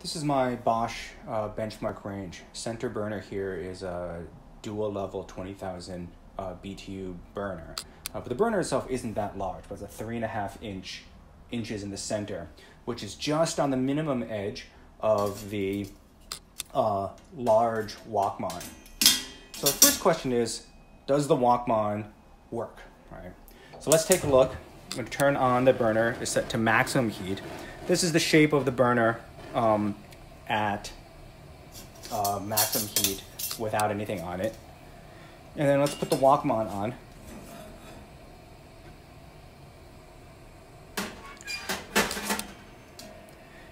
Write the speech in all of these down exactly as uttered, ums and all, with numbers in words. This is my Bosch uh, benchmark range. Center burner here is a dual level twenty thousand uh, B T U burner. Uh, but the burner itself isn't that large, but it's a three and a half inch inches in the center, which is just on the minimum edge of the uh, large Wokmon. So the first question is, does the Wokmon work, right? So let's take a look. I'm gonna turn on the burner. It's set to maximum heat. This is the shape of the burner um, at uh, maximum heat without anything on it. And then let's put the Wokmon on.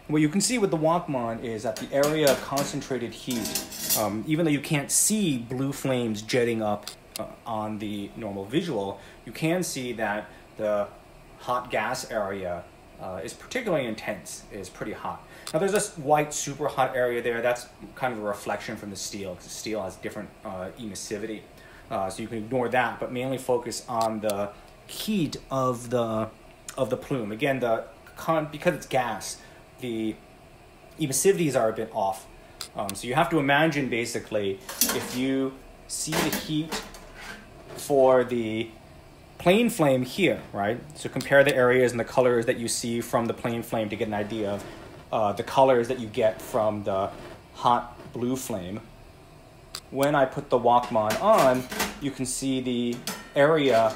What you can see with the Wokmon is that the area of concentrated heat, um, even though you can't see blue flames jetting up uh, on the normal visual, you can see that the hot gas area uh, is particularly intense, is pretty hot. Now there's this white super hot area there. That's kind of a reflection from the steel, because the steel has different uh, emissivity. Uh, so you can ignore that, but mainly focus on the heat of the, of the plume. Again, the con because it's gas, the emissivities are a bit off. Um, so you have to imagine, basically, if you see the heat for the plane flame here, right? So compare the areas and the colors that you see from the plane flame to get an idea of uh, the colors that you get from the hot blue flame. When I put the Wokmon on, you can see the area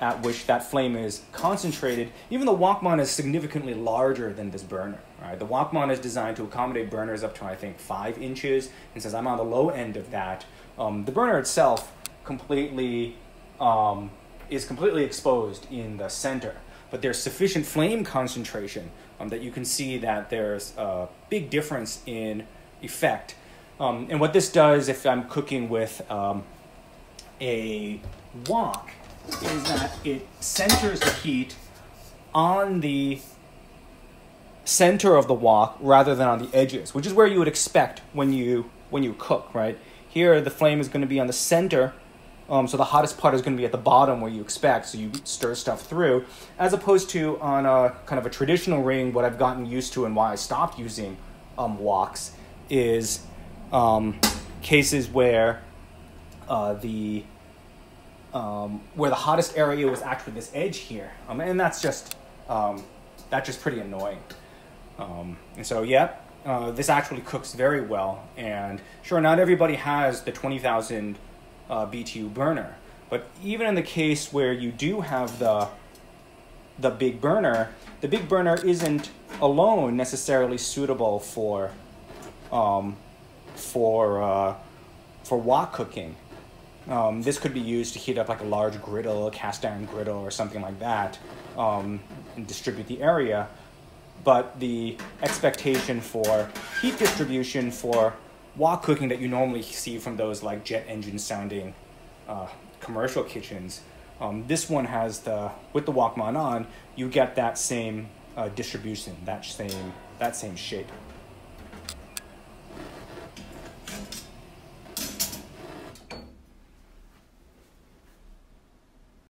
at which that flame is concentrated. Even the Wokmon is significantly larger than this burner. Right? The Wokmon is designed to accommodate burners up to, I think, five inches. And since I'm on the low end of that, um, the burner itself completely um, is completely exposed in the center. But there's sufficient flame concentration um, that you can see that there's a big difference in effect. Um, and what this does, if I'm cooking with um, a wok, is that it centers the heat on the center of the wok rather than on the edges, which is where you would expect when you when you cook, right? Here, the flame is going to be on the center, um, so the hottest part is going to be at the bottom where you expect, so you stir stuff through, as opposed to on a kind of a traditional ring. What I've gotten used to and why I stopped using um, woks is um, cases where uh, the Um, where the hottest area was actually this edge here. Um, and that's just, um, that's just pretty annoying. Um, and so, yeah, uh, this actually cooks very well. And sure, not everybody has the twenty thousand uh, B T U burner, but even in the case where you do have the, the big burner, the big burner isn't alone necessarily suitable for, um, for, uh, for wok cooking. Um, this could be used to heat up like a large griddle, a cast iron griddle or something like that, um, and distribute the area. But the expectation for heat distribution for wok cooking that you normally see from those like jet engine sounding uh, commercial kitchens, um, this one has the, with the Wokmon on, you get that same uh, distribution, that same, that same shape.